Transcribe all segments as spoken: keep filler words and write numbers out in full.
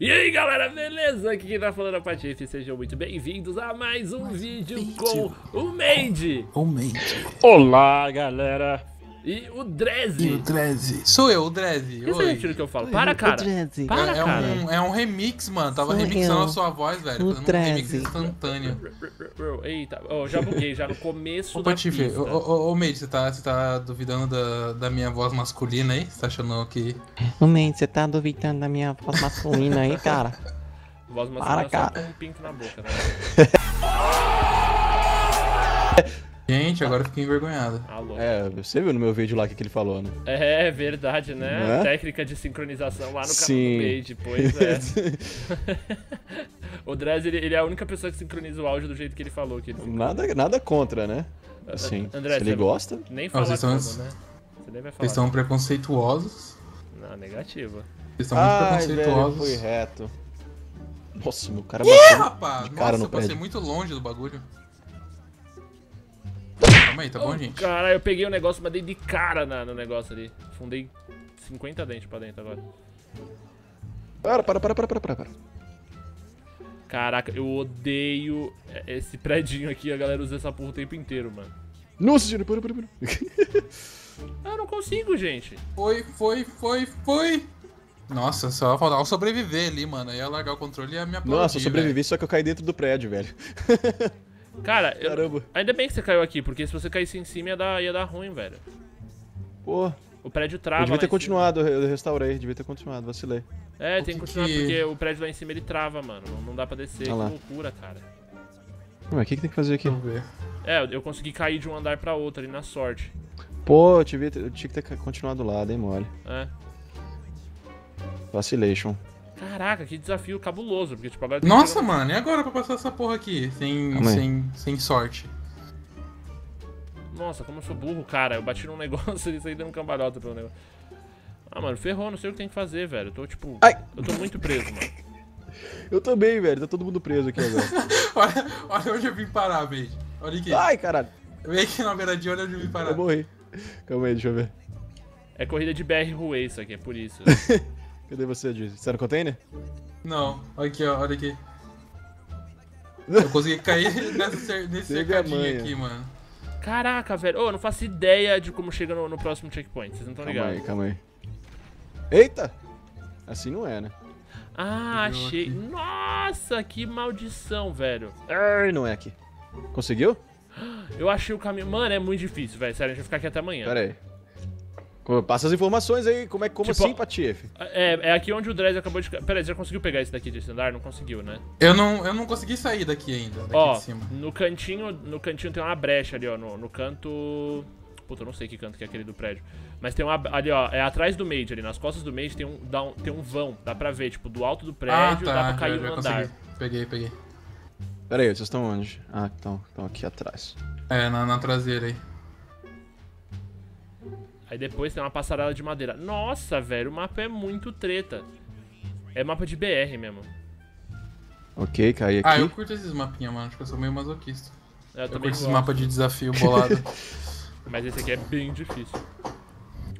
E aí galera, beleza? Aqui quem tá falando é o Patife, sejam muito bem-vindos a mais um mais vídeo, vídeo com o Made. O Made. Olá galera. E o Drezzy. E o Drezzy. Sou eu, o Drezzy. Oi. Esse é o estilo que eu falo. Oi. Para, cara. O Para, é, é cara. Um, é um remix, mano. Tava Sou remixando eu. a sua voz, velho. O Drezzy. Um remix instantâneo. Eita, oh, já buguei, já no começo Opa, da Patife, pista. Ô, Made, você tá, você tá duvidando da, da minha voz masculina aí? Você tá achando que... Ô, Made, você tá duvidando da minha voz masculina aí, cara? Voz masculina Para, cara. Só com um pinto na boca, né? Gente, agora eu fiquei envergonhado. Alô. É, você viu no meu vídeo lá o que, que ele falou, né? É, verdade, né? É? Técnica de sincronização lá no canal do Made, pois é. O Drezzy, ele, ele é a única pessoa que sincroniza o áudio do jeito que ele falou. Que ele nada, nada contra, né? Assim, André, se ele gosta... Nem fala vocês como, são... né? Você nem vai falar. Vocês são preconceituosos. Não, negativa. Vocês são muito preconceituosos. Velho, foi reto. Nossa, meu cara yeah, bateu rapaz, de cara nossa, no pé. Eu passei muito longe do bagulho. Calma aí, tá bom, oh, gente? Cara, eu peguei o um negócio, mas dei de cara na, no negócio ali. Fundei cinquenta dentes pra dentro agora. Para, para, para, para, para, para, para. Caraca, eu odeio esse predinho aqui, a galera usa essa porra o tempo inteiro, mano. Nossa, gente, para, para, para. Eu não consigo, gente. Foi, foi, foi, foi. Nossa, só faltava sobreviver ali, mano. Eu ia largar o controle e ia me aplaudir. Nossa, eu sobrevivi, velho. Só que eu caí dentro do prédio, velho. Cara, eu, ainda bem que você caiu aqui, porque se você caísse em cima ia dar, ia dar ruim, velho. Pô. O prédio trava. Eu devia ter continuado, eu restaurei, devia ter continuado, vacilei. É, o tem que, que continuar, que... porque o prédio lá em cima ele trava, mano. Não dá pra descer, ah, que loucura, cara. Mas o que, que tem que fazer aqui? Vamos ver. É, eu consegui cair de um andar pra outro ali na sorte. Pô, eu, te vi, eu tinha que ter continuado lá, dei mole. É. Vacilation. Caraca, que desafio cabuloso, porque tipo agora... Nossa, mano, e agora pra passar essa porra aqui? Sem, sem, sem sorte. Nossa, como eu sou burro, cara. Eu bati num negócio e saí dando cambalhota pelo negócio. Ah, mano, ferrou, não sei o que tem que fazer, velho. Eu tô, tipo... Ai. Eu tô muito preso, mano. Eu também, velho. Tá todo mundo preso aqui agora. olha, olha onde eu vim parar, velho. Olha aqui. Ai, caralho. Vem aqui na beiradinha, olha onde eu vim parar. Eu morri. Calma aí, deixa eu ver. É corrida de B R ruê isso aqui, é por isso. Cadê você, Drezzy? Você tá no container? Não, olha aqui, ó, olha aqui. Eu consegui cair nessa, nesse cercadinho aqui, mano. Caraca, velho. Ô, oh, eu não faço ideia de como chega no, no próximo checkpoint, vocês não estão ligados. Calma aí, calma aí. Eita! Assim não é, né? Ah, Entendeu achei. Aqui. Nossa, que maldição, velho. Ai, não é aqui. Conseguiu? Eu achei o caminho. Mano, é muito difícil, velho. Sério, a gente vai ficar aqui até amanhã. Pera aí. Passa as informações aí, como é que como tipo, assim, Patife? É, é aqui onde o Drezzy acabou de... Pera aí, você já conseguiu pegar esse daqui desse andar? Não conseguiu, né? Eu não, eu não consegui sair daqui ainda, daqui ó, de cima. No cantinho, no cantinho tem uma brecha ali, ó, no, no canto... Puta, eu não sei que canto que é aquele do prédio. Mas tem uma... ali, ó, é atrás do Made ali, nas costas do Made tem um, dá um, tem um vão. Dá pra ver, tipo, do alto do prédio, ah, tá, dá pra cair já, já um consegui. andar. Peguei, peguei. Pera aí, vocês estão onde? Ah, estão aqui atrás. É, na, na traseira aí. Aí depois tem uma passarela de madeira. Nossa, velho, o mapa é muito treta. É mapa de B R mesmo. Ok, caí aqui. Ah, eu curto esses mapinhas, mano. Acho que eu sou meio masoquista. Eu, eu curto gosto. esses mapas de desafio bolado. Mas esse aqui é bem difícil.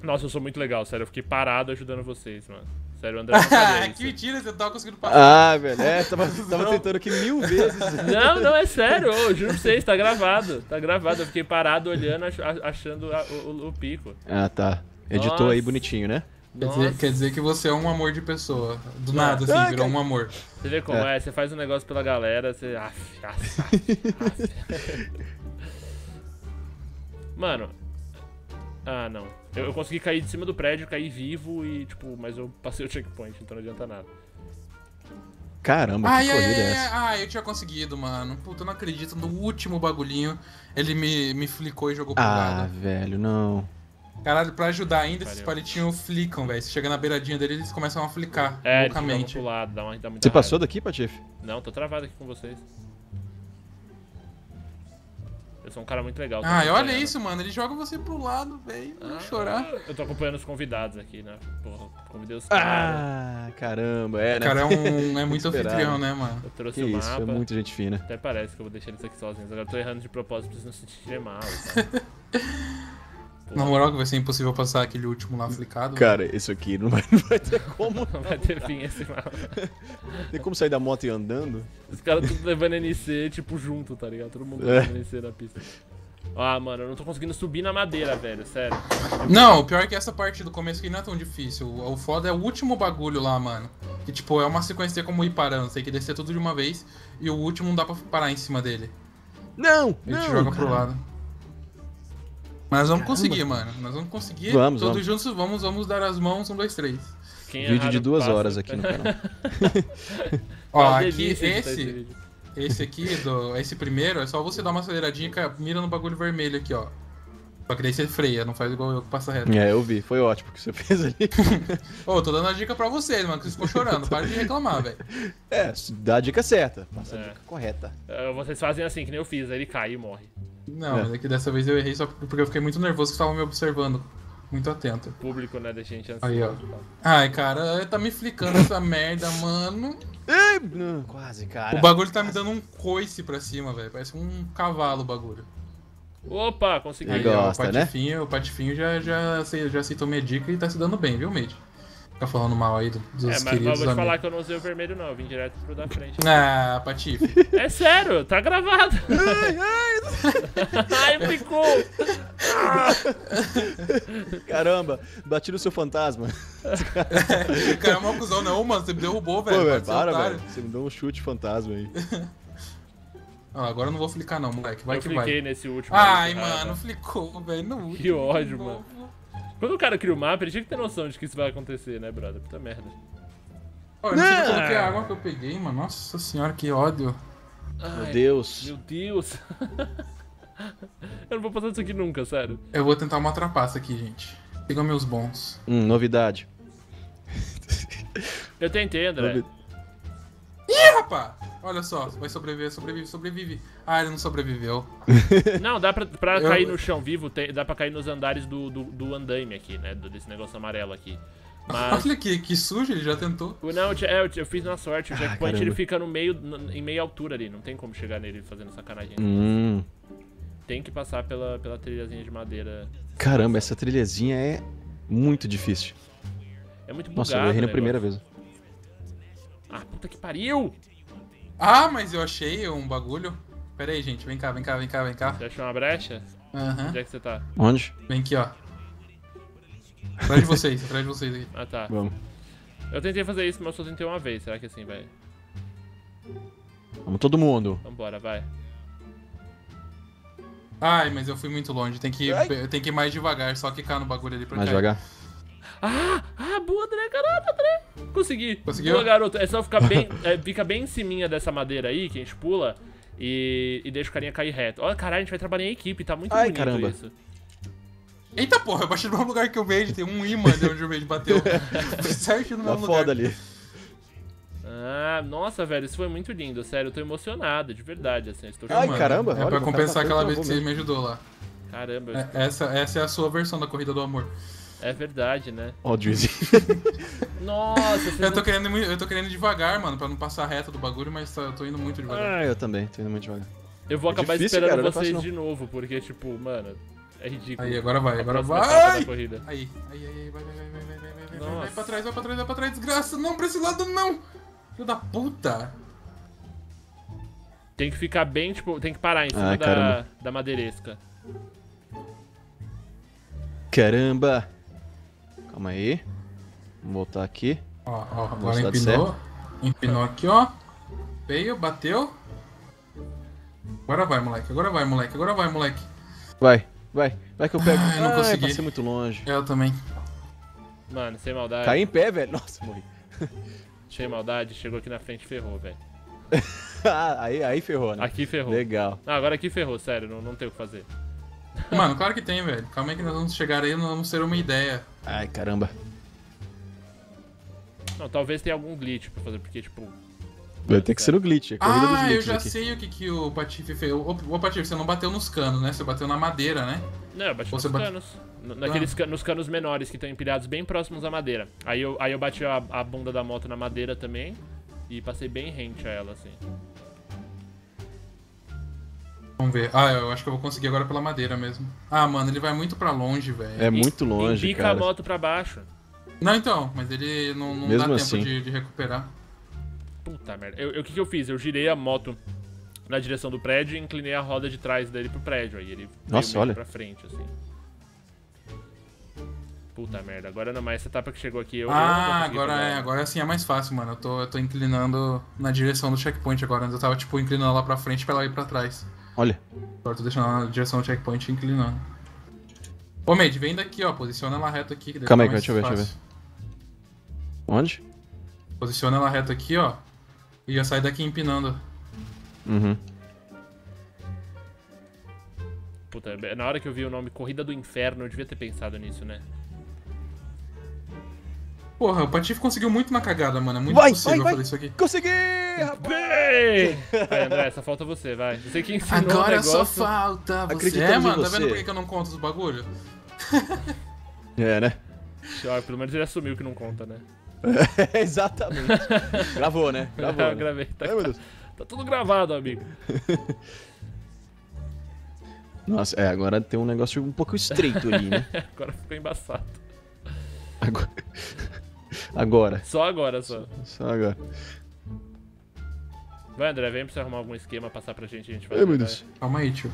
Nossa, eu sou muito legal, sério. Eu fiquei parado ajudando vocês, mano. Sério, o André não sabia isso. Que mentira, você não tava conseguindo passar. Ah, velho, é, tava, tava tentando aqui mil vezes. Não, não, é sério, eu juro pra vocês, tá gravado. Tá gravado, eu fiquei parado olhando, achando a, o, o pico. Ah, tá. Editou Nossa. aí bonitinho, né? Quer dizer, quer dizer que você é um amor de pessoa. Do nada, assim, ah, virou um amor. Você vê como é, é você faz um negócio pela galera, você... Aff, aff, aff. Mano... Ah, não. Eu, eu consegui cair de cima do prédio, caí vivo e, tipo, mas eu passei o checkpoint, então não adianta nada. Caramba, ai, que corrida ai, é essa? Ah, eu tinha conseguido, mano. Puta, eu não acredito. No último bagulhinho, ele me, me flicou e jogou pro lado. Ah, velho, não. Caralho, pra ajudar ainda, Valeu. esses palitinhos flicam, velho. Você chega na beiradinha dele, eles começam a flicar. É, loucamente. Pro lado, dá uma, dá muita Você raiva. passou daqui, Patife? Não, tô travado aqui com vocês. Eu sou um cara muito legal. Ah, olha isso, mano. Ele joga você pro lado, velho. Não ah, chorar. Eu tô acompanhando os convidados aqui, né? Porra, convidei os caras. Ah, caramba. É, né? O cara é, um, é muito anfitrião, né, mano? Eu trouxe que o mapa. Isso, é muito gente fina. Até parece que eu vou deixar eles aqui sozinhos. Agora eu tô errando de propósito pra vocês não se sentirem mal. Na moral que vai ser impossível passar aquele último lá flicado. Cara, né? Esse aqui não vai, não vai ter como. Não vai ter fim esse mal. Tem como sair da moto e ir andando? Os caras tudo levando N C, tipo, junto, tá ligado? Todo mundo levando é. N C da pista. Ah, mano, eu não tô conseguindo subir na madeira, velho, sério. Não, o pior é que essa parte do começo aqui não é tão difícil. O foda é o último bagulho lá, mano. Que, tipo, é uma sequência como ir parando. Você tem que descer tudo de uma vez e o último não dá pra parar em cima dele. Não, Ele não, te joga cara. pro lado. Mas vamos Caramba. conseguir, mano. Nós vamos conseguir. Vamos, Todos vamos. juntos vamos, vamos dar as mãos. Um, dois, três. Quem Vídeo de duas passa. horas aqui no canal. Ó, aqui, esse... Esse aqui, do, esse primeiro, é só você dar uma aceleradinha e mira no bagulho vermelho aqui, ó. Só que daí você freia, não faz igual eu que passa reto. É, eu vi, foi ótimo o que você fez ali. Ô, oh, tô dando a dica pra vocês, mano, que vocês ficam chorando, para de reclamar, velho. É, dá a dica certa, passa é. a dica correta. Uh, vocês fazem assim, que nem eu fiz, aí ele cai e morre. Não, é. mas é que dessa vez eu errei só porque eu fiquei muito nervoso que estavam me observando. Muito atento. O público, né, da gente ansioso. Aí, ó. Ai, cara, tá me flicando essa merda, mano. Ei, quase, cara. O bagulho tá quase. me dando um coice pra cima, velho. Parece um cavalo o bagulho. Opa, consegui. Aí, gosta, ó, o Patifinho, né? O Patifinho já, já, já aceitou minha dica e tá se dando bem, viu, Made? Fica falando mal aí dos queridos amigos. É, mas eu vou te falar que eu não usei o vermelho, não. Eu vim direto pro da frente. Ah, Patife. É sério, tá gravado. Ai, ai. Ai, ficou. Caramba, bati no seu fantasma. É, cara, é uma acusão, não, mano. Você me derrubou, velho. Pô, velho, para, velho. Você me deu um chute fantasma aí. Ah, agora eu não vou flicar, não, moleque. Vai eu que vai. Eu fliquei nesse último. Ai, mano, cara. flicou, velho. No último. Que ódio, mano. Quando o cara cria o mapa, ele tinha que ter noção de que isso vai acontecer, né, brother? Puta merda. Olha, eu não sei porque a água que eu peguei, mano. Nossa senhora, que ódio. Ai, meu Deus. Meu Deus. Eu não vou passar disso aqui nunca, sério. Eu vou tentar uma trapaça aqui, gente. Pegou meus bons. Hum, novidade. Eu tentei, André. Novi... Ih, rapaz! Olha só, vai sobreviver, sobrevive, sobrevive. Ah, ele não sobreviveu. Não, dá pra, pra eu... cair no chão vivo, tem, dá pra cair nos andares do, do, do andaime aqui, né? Do, desse negócio amarelo aqui. Mas... Olha que, que sujo, ele já tentou. Não, eu, eu, eu fiz na sorte, o checkpoint ah, ele fica no meio, no, em meia altura ali, não tem como chegar nele fazendo sacanagem. Hum. Tem que passar pela, pela trilhazinha de madeira. Caramba, essa trilhazinha é muito difícil. É muito bugado. Nossa, eu errei na primeira vez. Ah, puta que pariu! Ah, mas eu achei um bagulho. Pera aí, gente. Vem cá, vem cá, vem cá, vem cá. Você achou uma brecha? Aham. Uhum. Onde é que você tá? Onde? Vem aqui, ó. Atrás de vocês, atrás de vocês aqui. Ah, tá. Vamos. Eu tentei fazer isso, mas eu só tentei uma vez. Será que assim, vai? Vamos todo mundo. Vambora, vai. Ai, mas eu fui muito longe. Tem que ir, tem que ir mais devagar. Só quicar no bagulho ali pra cá. Mais devagar. Ah, ah, boa, André, caraca, André. Consegui. Conseguiu? Boa, garoto. É só ficar bem, é, fica bem em cima dessa madeira aí, que a gente pula, e, e deixa o carinha cair reto. Olha, caralho, a gente vai trabalhar em equipe, tá muito Ai, bonito caramba. isso. Eita porra, eu baixei no mesmo lugar que o Made, tem um imã de onde o Made bateu. Foi certo no mesmo tá lugar. Foda ali. Ah, nossa, velho, isso foi muito lindo, sério, eu tô emocionado, de verdade, assim. Estou Ai, caramba. É olha, pra compensar aquela vez que você me ajudou lá. Caramba. É, essa, essa é a sua versão da Corrida do Amor. É verdade, né? Ó, oh, Drezzy. Nossa, eu tô, não... querendo, eu tô querendo devagar, mano, pra não passar reto do bagulho, mas eu tô indo muito devagar. Ah, eu também, tô indo muito devagar. Eu vou é acabar difícil, esperando cara, vocês de novo, porque, tipo, mano, é ridículo. Aí, agora vai, agora vai! Corrida. Aí, aí, aí, vai, vai, vai, vai, vai, vai, vai, vai pra trás, vai pra trás, vai pra trás, desgraça, não, pra esse lado não! Filho da puta! Tem que ficar bem, tipo, tem que parar em cima Ai, da, da madeiresca. Caramba! Calma aí. Vamos voltar aqui. Ó, ó, agora empinou. Empinou aqui, ó. Veio, bateu. Agora vai, moleque. Agora vai, moleque. Agora vai, moleque. Vai, vai. Vai que eu pego. Ai, não Ai, consegui. Passei muito longe. Eu também. Mano, sem maldade. Caí em pé, velho. Nossa, morri. Sem maldade. Chegou aqui na frente e ferrou, velho. aí, aí ferrou, né? Aqui ferrou. Legal. Ah, agora aqui ferrou, sério. Não, não tem o que fazer. Mano, claro que tem, velho. Calma aí que nós vamos chegar aí e nós vamos ter uma ideia. Ai, caramba. Não, talvez tenha algum glitch pra fazer, porque, tipo... Vai ter que ser o glitch, a corrida dos glitches aqui. Ah, eu já sei o que, que o Patife fez. Ô, ô, Patife, você não bateu nos canos, né? Você bateu na madeira, né? Não, eu bati nos canos. Naqueles canos, nos canos menores que estão empilhados bem próximos à madeira. Aí eu, aí eu bati a, a bunda da moto na madeira também e passei bem rente a ela, assim. Vamos ver. Ah, eu acho que eu vou conseguir agora pela madeira mesmo. Ah, mano, ele vai muito pra longe, velho. É muito longe, cara. Ele pica a moto pra baixo. Não, então, mas ele não, não dá assim. tempo de, de recuperar. Puta merda. O que que eu fiz? Eu girei a moto na direção do prédio e inclinei a roda de trás dele pro prédio. Aí ele Nossa, veio olha. pra frente, assim. Puta merda. Agora não, mais essa etapa que chegou aqui eu... Ah, eu agora é, agora assim é mais fácil, mano. Eu tô, eu tô inclinando na direção do checkpoint agora. Eu tava, tipo, inclinando lá pra frente pra ela ir pra trás. Olha. Agora eu tô deixando ela na direção do checkpoint e inclinando. Ô, Made, vem daqui, ó. Posiciona ela reto aqui. Que Calma aí, deixa eu ver, deixa eu ver. Onde? Posiciona ela reto aqui, ó. E já sai daqui empinando. Uhum. Puta, na hora que eu vi o nome Corrida do Inferno, eu devia ter pensado nisso, né? Porra, o Patife conseguiu muito na cagada, mano. É muito vai, possível vai, vai. fazer isso aqui. Consegui, rapaz! Vai, André, só falta você, vai. Você que ensinou Agora um só falta você. Acreditamos é, mano, você. Tá vendo por que eu não conto os bagulho? É, né? Olha, pelo menos ele assumiu que não conta, né? É, exatamente. Gravou, né? Gravou, né? Gravei. Tá, Ai, meu Deus. Tá tudo gravado, amigo. Nossa, é, agora tem um negócio um pouco estreito ali, né? Agora ficou embaçado. Agora... Agora. Só agora, só. Só agora. Vai, André, vem pra você arrumar algum esquema, passar pra gente, a gente vai... Ai, meu Deus. Calma aí, tio.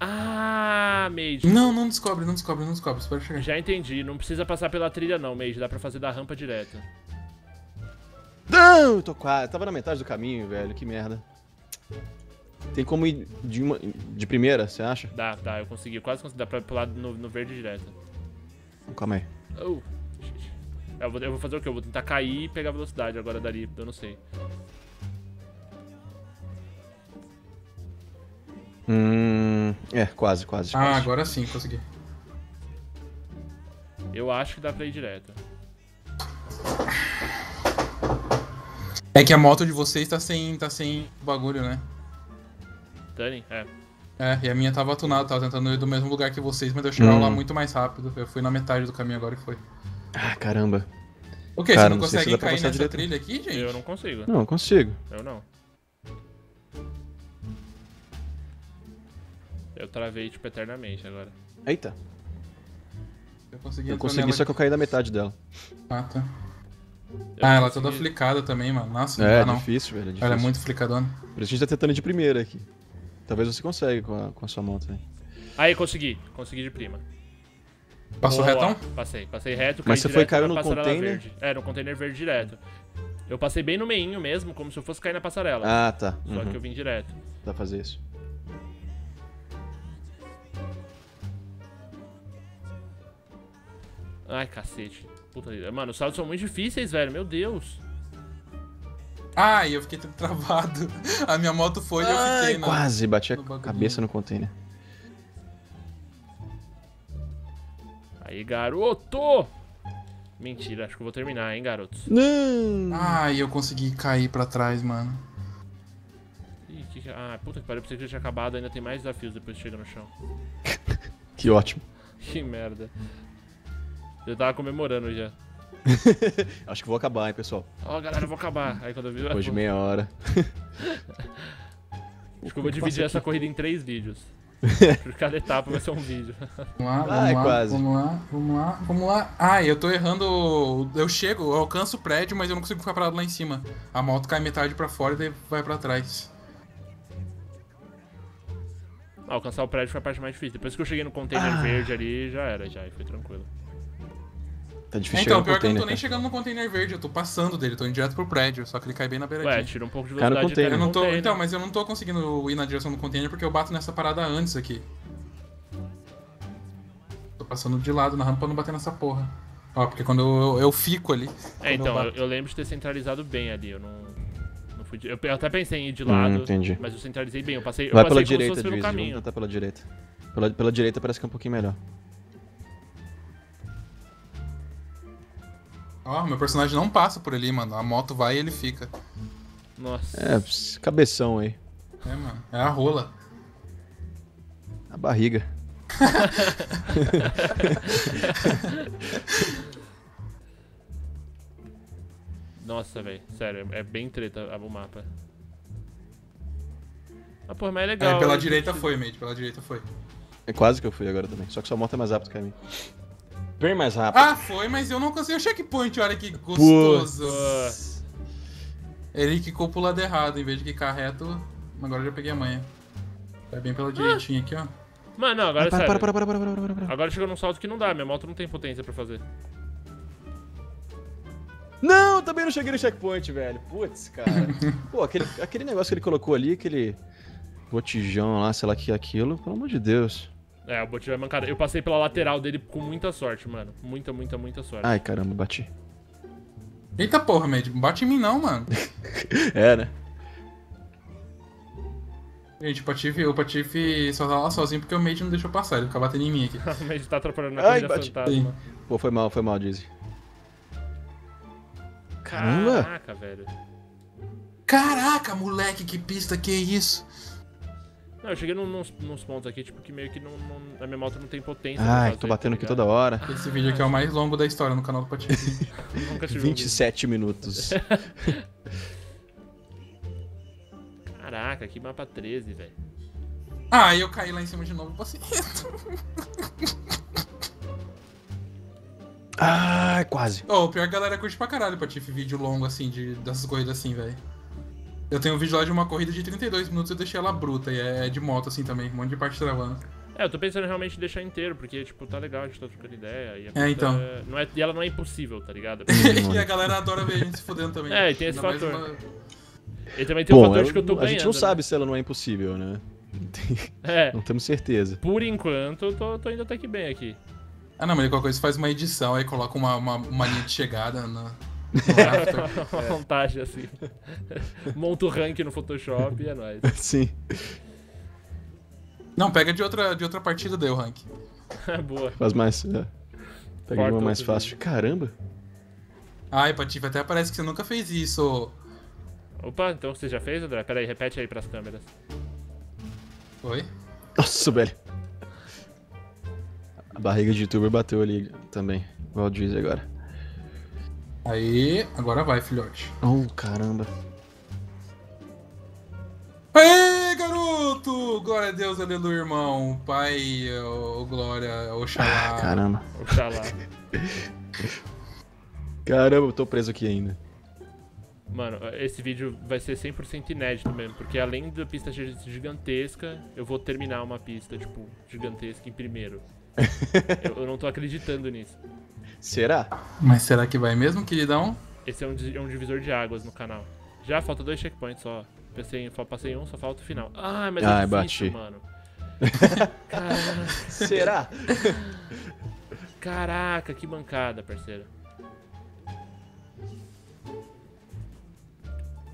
Ah, Made. Não, não descobre, não descobre, não descobre. Espera chegar. Já entendi, não precisa passar pela trilha não, Made. Dá pra fazer da rampa direto. Não, eu tô quase. Tava na metade do caminho, velho. Que merda. Tem como ir de, uma, de primeira, você acha? Dá, tá, eu consegui. Quase consegui. Dá pra pular no, no verde direto. Calma aí. Oh. Eu, vou, eu vou fazer o quê? Eu vou tentar cair e pegar velocidade agora dali. Eu não sei. Hum... É, quase, quase. Ah, quase. Agora sim, consegui. Eu acho que dá pra ir direto. É que a moto de vocês tá sem, tá sem bagulho, né? Tani? É. É, e a minha tava tunada, tava tentando ir do mesmo lugar que vocês, mas eu chegava hum. lá muito mais rápido. Eu fui na metade do caminho agora e foi. Ah, caramba. O que? Cara, você não, não consegue se cair nessa direito. trilha aqui, gente? Eu não consigo. Não, eu consigo. Eu não. Eu travei, tipo, eternamente agora. Eita. Eu consegui, eu consegui só que eu caí da metade dela. Ah, tá. Eu ah, ela consegui... toda flicada também, mano. Nossa, é, não. É difícil, velho. É difícil. Ela é muito flicadona. Por isso a gente tá tentando ir de primeira aqui. Talvez você consiga com a, com a sua moto aí. Aí, consegui. Consegui de prima. Passou Boa. retão? Passei, passei reto. Mas você foi e caiu no container? Verde. É, no container verde direto. Eu passei bem no meinho mesmo, como se eu fosse cair na passarela. Ah, tá. Uhum. Só que eu vim direto. Dá pra fazer isso. Ai, cacete. Puta, mano, os saltos são muito difíceis, velho. Meu Deus. Ai, eu fiquei travado. A minha moto foi e eu fiquei... Ai, na... quase. Bati a no cabeça no container. Aí, garoto! Mentira, acho que eu vou terminar, hein, garotos. Não! Ai, eu consegui cair pra trás, mano. Ih, que... Ah, puta que pariu. Eu pensei que já tinha acabado. Ainda tem mais desafios depois que chega no chão. Que ótimo. Que merda. Eu tava comemorando já. Acho que vou acabar, hein, pessoal. Ó, oh, galera, eu vou acabar. Aí quando eu vi... Depois de meia hora. Acho que eu vou dividir essa corrida em três vídeos. Por cada etapa vai ser um vídeo. Vamos lá, vamos, Ai, lá quase. vamos lá, vamos lá, vamos lá. Ah, eu tô errando... Eu chego, eu alcanço o prédio, mas eu não consigo ficar parado lá em cima. A moto cai metade pra fora e daí vai pra trás. Ah, alcançar o prédio foi a parte mais difícil. Depois que eu cheguei no container ah. verde ali, já era, já. E foi tranquilo. Tá difícil é, então, pior que eu não tô nem chegando no container verde, eu tô passando dele, eu tô indo direto pro prédio, só que ele cai bem na beiradinha. Ué, tira um pouco de velocidade. Cara, eu não tô, então, mas eu não tô conseguindo ir na direção do container porque eu bato nessa parada antes aqui. Tô passando de lado na rampa pra não bater nessa porra. Ó, porque quando eu, eu, eu fico ali... É, então, eu, eu, eu lembro de ter centralizado bem ali, eu não... não fui de, eu, eu até pensei em ir de lado, hum, entendi. mas eu centralizei bem, eu passei, eu Vai passei pela direita, se fosse pelo caminho. Tá pela direita. Pela, pela direita parece que é um pouquinho melhor. Ó, oh, meu personagem não passa por ali, mano. A moto vai e ele fica. Nossa. É, cabeção aí. É, mano. É a rola. A barriga. Nossa, velho. Sério, é bem treta o mapa. Ah, porra, mas é legal. É, pela direita foi, Made, pela direita foi. É quase que eu fui agora também, só que sua moto é mais rápida que a minha. Bem mais rápido. Ah, foi, mas eu não consegui o checkpoint, olha que gostoso. Putz. Ele quicou pro lado errado, em vez de quicar reto, agora eu já peguei a manha. Vai bem pela direitinha ah. aqui, ó. Mano, não, agora ah, para, sério. Para, para, para, para, para, para. Agora chegou num salto que não dá, minha moto não tem potência pra fazer. Não, também não cheguei no checkpoint, velho. Putz, cara. Pô, aquele, aquele negócio que ele colocou ali, aquele botijão lá, sei lá que é aquilo, pelo amor de Deus. É, o botijão é mancada. Eu passei pela lateral dele com muita sorte, mano. Muita, muita, muita sorte. Ai, caramba, bati. Eita porra, Made, não bate em mim não, mano. É, né? Gente, o Patife, o Patife só tá lá sozinho porque o Made não deixou passar, ele fica batendo em mim aqui. O Made tá atrapalhando na corrida fantasma. Pô, foi mal, foi mal, Drezzy. Caraca, velho. Caraca, moleque, que pista, que é isso? Não, eu cheguei num, num, nos pontos aqui, tipo, que meio que não, não, a minha moto não tem potência. Ai, tô batendo aqui toda hora. Esse vídeo aqui é o mais longo da história no canal do Patife. Nunca tive vinte e sete minutos. Caraca, que mapa treze, velho. Ah, eu caí lá em cima de novo, passei. Ah, quase. Oh, pior que a galera curte pra caralho, Patife, vídeo longo assim, de, dessas corridas assim, velho. Eu tenho um vídeo lá de uma corrida de trinta e dois minutos, eu deixei ela bruta, e é de moto assim também, um monte de parte travando. É, eu tô pensando em realmente deixar inteiro, porque, tipo, tá legal, a gente tá trocando ideia. E a é, então. É... Não é... E ela não é impossível, tá ligado? É e a galera adora ver a gente se fudendo também. É, e tem esse fator. Uma... E também tem o fator de que eu tô ganhando. A gente não sabe se ela não é impossível, né? É. Não temos certeza. Por enquanto, eu tô, tô indo até que bem aqui. Ah, não, mas qualquer coisa, você faz uma edição, aí coloca uma, uma, uma linha de chegada na... Uma é. Montagem, assim. Monta o rank no Photoshop e é nóis. Sim. Não, pega de outra, de outra partida, daí o rank. Boa. Faz mais... É. Pega Porta uma mais fácil. Dia. Caramba. Ai, Patife, até parece que você nunca fez isso. Opa, então você já fez, André? Pera aí, repete aí pras câmeras. Oi? Nossa, velho. A barriga de youtuber bateu ali também. Igual o Drezzy agora. Aí, agora vai, filhote. Oh, caramba. Aê, garoto! Glória a Deus, aleluia, irmão. Pai, oh, glória, Oxalá. Ah, caramba. Oxalá. Caramba, eu tô preso aqui ainda. Mano, esse vídeo vai ser cem por cento inédito mesmo, porque além da pista gigantesca, eu vou terminar uma pista, tipo, gigantesca em primeiro. eu, eu não tô acreditando nisso. Será? Mas será que vai mesmo, queridão? Esse é um, é um divisor de águas no canal. Já falta dois checkpoints só. Pensei em, passei em um, só falta o final. Ah, mas Ai, é difícil, bati. Mano. Caraca. Será? Caraca, que bancada, parceiro.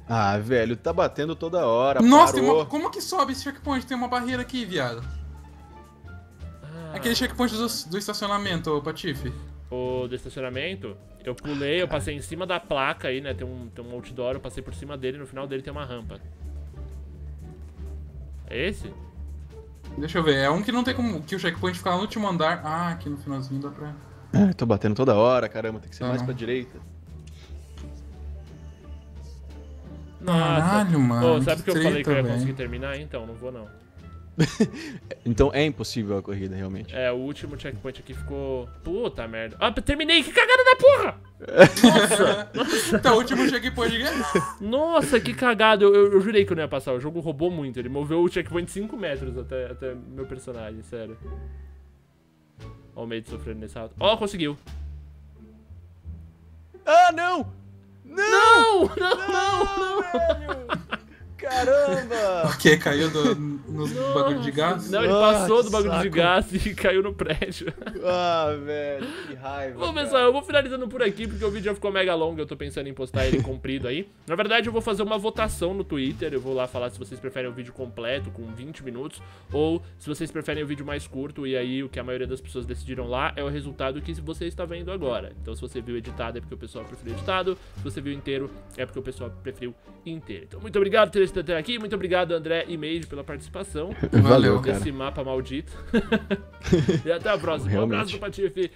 Ah, velho, tá batendo toda hora. Nossa, parou. Uma... como que sobe esse checkpoint? Tem uma barreira aqui, viado. Ah. Aquele checkpoint do, do estacionamento, ô Patife. O do estacionamento, eu pulei, eu passei em cima da placa aí, né? Tem um, tem um outdoor, eu passei por cima dele, no final dele tem uma rampa. É esse? Deixa eu ver, é um que não tem como. Que o checkpoint fica no último andar. Ah, aqui no finalzinho dá pra. É, tô batendo toda hora, caramba, tem que ser ah, mais não. pra direita. Caralho, mano. Oh, sabe o que, que eu falei que eu ia conseguir terminar? Então, não vou não. Então é impossível a corrida, realmente. É, o último checkpoint aqui ficou... Puta merda. Ah, terminei! Que cagada da porra! Nossa! Nossa. Então, o último checkpoint... Nossa, que cagada. Eu, eu, eu jurei que eu não ia passar. O jogo roubou muito. Ele moveu o checkpoint cinco metros até, até meu personagem, sério. Ó o Made sofrendo nesse alto. Ó, conseguiu. Ah, não! Não! Não, não, não! Não, velho! Caramba! Porque caiu do, no Nossa. Bagulho de gás? Não, ele passou ah, do bagulho saco. de gás e caiu no prédio. Ah, velho, que raiva. Bom, pessoal, cara. Eu vou finalizando por aqui porque o vídeo já ficou mega longo. Eu tô pensando em postar ele comprido aí. Na verdade, eu vou fazer uma votação no Twitter. Eu vou lá falar se vocês preferem o vídeo completo com vinte minutos ou se vocês preferem o vídeo mais curto. E aí, o que a maioria das pessoas decidiram lá é o resultado que você está vendo agora. Então, se você viu editado é porque o pessoal preferiu editado. Se você viu inteiro é porque o pessoal preferiu inteiro. Então, muito obrigado por ter até aqui, muito obrigado André e Made pela participação. Valeu, desse cara. Mapa maldito. E até a próxima. Um abraço do Patife